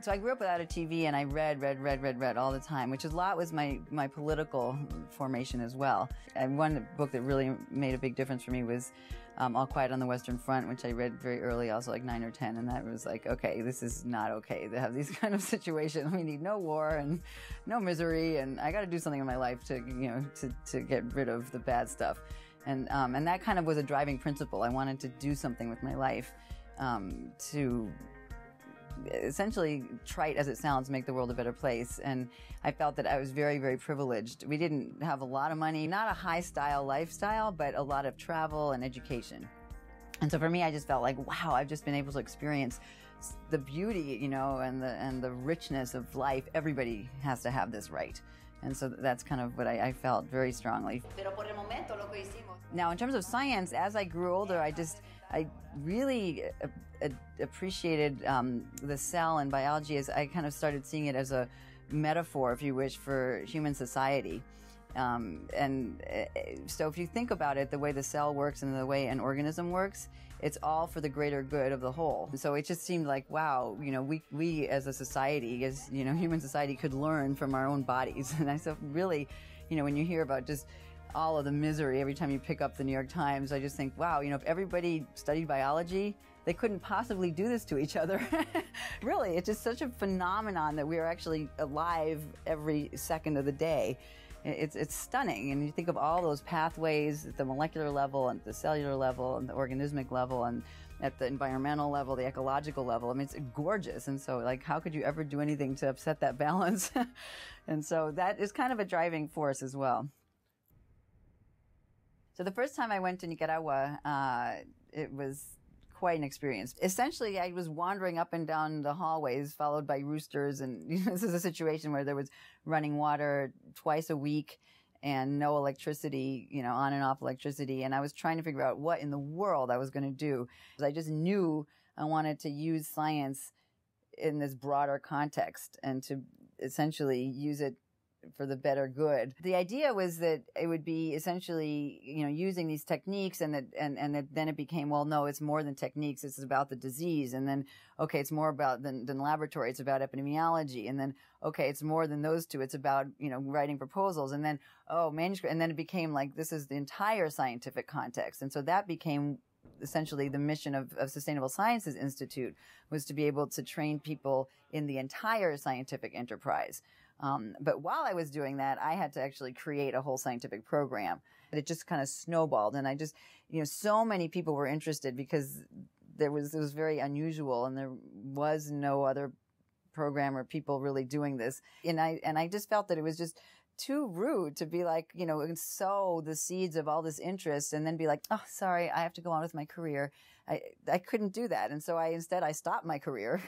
So I grew up without a TV, and I read all the time, which a lot was my political formation as well. And one book that really made a big difference for me was All Quiet on the Western Front, which I read very early, also like 9 or 10, and that was like, okay, this is not okay to have these kind of situations. We need no war and no misery, and I got to do something in my life to, you know, to get rid of the bad stuff. And that kind of was a driving principle. I wanted to do something with my life to essentially, trite as it sounds, make the world a better place. And I felt that I was very, very privileged. We didn't have a lot of money, not a high-style lifestyle, but a lot of travel and education. And so for me, I just felt like, wow, I've just been able to experience the beauty, you know, and the richness of life. Everybody has to have this right. And so that's kind of what I felt very strongly. Now, in terms of science, as I grew older, I really appreciated the cell and biology as I kind of started seeing it as a metaphor, if you wish, for human society. So if you think about it, the way the cell works and the way an organism works, it's all for the greater good of the whole. So it just seemed like, wow, you know, we as a society, as, you know, human society could learn from our own bodies. And I so really, you know, when you hear about just all of the misery every time you pick up the New York Times, I just think, wow, you know, if everybody studied biology, they couldn't possibly do this to each other. Really, it's just such a phenomenon that we are actually alive every second of the day. It's stunning. And you think of all those pathways at the molecular level and the cellular level and the organismic level and at the environmental level, the ecological level. I mean, it's gorgeous. And so, like, how could you ever do anything to upset that balance? And so that is kind of a driving force as well. So the first time I went to Nicaragua, it was quite an experience. Essentially, I was wandering up and down the hallways, followed by roosters. And you know, this is a situation where there was running water twice a week and no electricity, you know, on and off electricity. And I was trying to figure out what in the world I was going to do. I just knew I wanted to use science in this broader context and to essentially use it for the better good. The idea was that it would be essentially, you know, using these techniques and that, and that then it became, well, no, it's more than techniques. It's about the disease. And then, okay, it's more about than laboratory. It's about epidemiology. And then, okay, it's more than those two. It's about, you know, writing proposals. And then, oh, manuscript. And then it became like, this is the entire scientific context. And so that became essentially the mission of Sustainable Sciences Institute, was to be able to train people in the entire scientific enterprise. But while I was doing that, I had to actually create a whole scientific program. It just kind of snowballed. And I just, you know, so many people were interested because it was very unusual and there was no other program or people really doing this. And I just felt that it was just too rude to be like, you know, and sow the seeds of all this interest and then be like, oh, sorry, I have to go on with my career. I couldn't do that. And so instead I stopped my career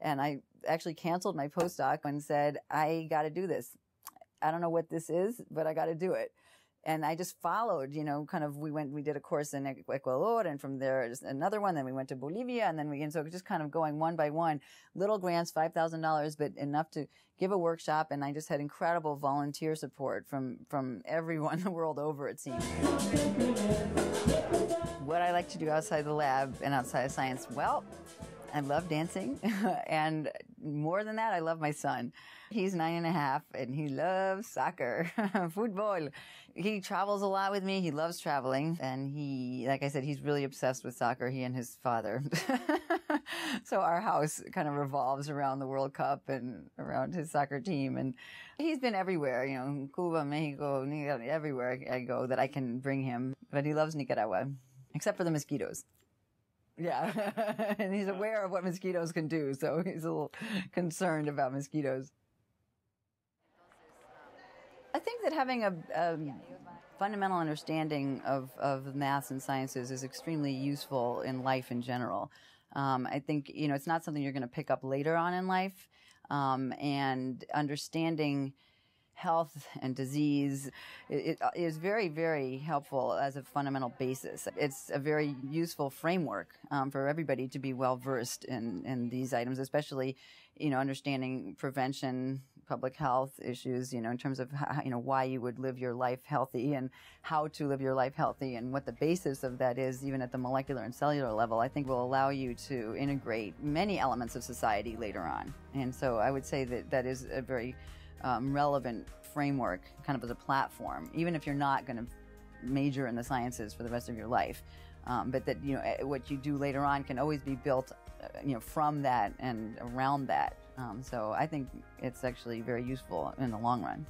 and I actually canceled my postdoc and said, I got to do this. I don't know what this is, but I got to do it. And I just followed, you know, kind of, we did a course in Ecuador, and from there another one, then we went to Bolivia, and then and so just kind of going one by one, little grants, $5,000, but enough to give a workshop, and I just had incredible volunteer support from everyone the world over, it seemed. What I like to do outside the lab and outside of science, well, I love dancing, and more than that, I love my son. He's 9 and a half, and he loves soccer, football. He travels a lot with me. He loves traveling, and he, like I said, he's really obsessed with soccer, he and his father. So our house kind of revolves around the World Cup and around his soccer team, and he's been everywhere, you know, Cuba, Mexico, Nicaragua, everywhere I go that I can bring him, but he loves Nicaragua, except for the mosquitoes. Yeah, and he's aware of what mosquitoes can do, so he's a little concerned about mosquitoes. I think that having a fundamental understanding of math and sciences is extremely useful in life in general. I think, you know, it's not something you're going to pick up later on in life, and understanding health and disease. It is very, very helpful as a fundamental basis. It's a very useful framework for everybody to be well-versed in these items, especially, understanding prevention, public health issues, in terms of, why you would live your life healthy and how to live your life healthy and what the basis of that is, even at the molecular and cellular level, I think will allow you to integrate many elements of society later on. And so I would say that that is a very relevant framework, kind of as a platform, even if you're not going to major in the sciences for the rest of your life. But that, what you do later on can always be built, from that and around that. So I think it's actually very useful in the long run.